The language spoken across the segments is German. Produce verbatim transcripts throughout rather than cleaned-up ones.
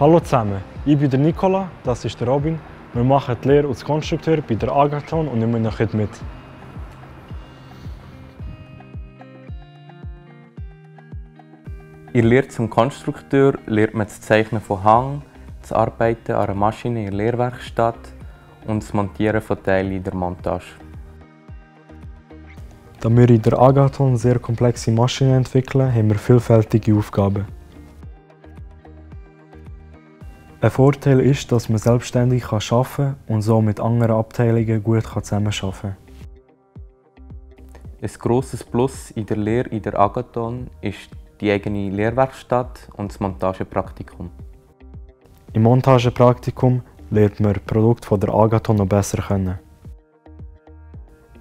Hallo zusammen, ich bin der Nicola, das ist der Robin. Wir machen die Lehre als Konstrukteur bei der Agathon und nehmen euch heute mit. In der Lehre zum Konstrukteur lernt man das Zeichnen von Hang, das Arbeiten an einer Maschine in der Lehrwerkstatt und das Montieren von Teilen in der Montage. Da wir in der Agathon sehr komplexe Maschinen entwickeln, haben wir vielfältige Aufgaben. Ein Vorteil ist, dass man selbstständig arbeiten kann und so mit anderen Abteilungen gut zusammenarbeiten kann. Ein grosses Plus in der Lehre in der Agathon ist die eigene Lehrwerkstatt und das Montagepraktikum. Im Montagepraktikum lernt man Produkte von der Agathon noch besser kennen.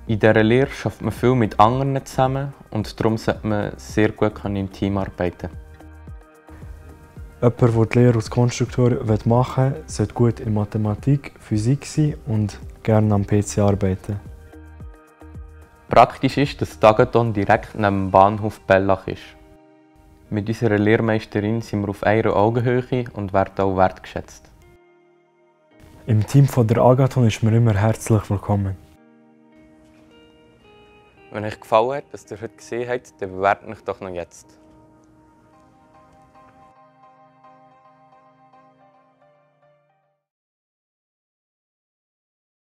In dieser Lehre arbeitet man viel mit anderen zusammen und darum sollte man sehr gut im Team arbeiten können. Jemand, der die Lehre als Konstrukteur machen will, sollte gut in Mathematik, Physik sein und gerne am P C arbeiten. Praktisch ist, dass die Agathon direkt neben dem Bahnhof Bellach ist. Mit unserer Lehrmeisterin sind wir auf einer Augenhöhe und werden auch wertgeschätzt. Im Team der Agathon ist man immer herzlich willkommen. Wenn euch gefallen hat, was ihr heute gesehen habt, dann bewerbt mich doch noch jetzt.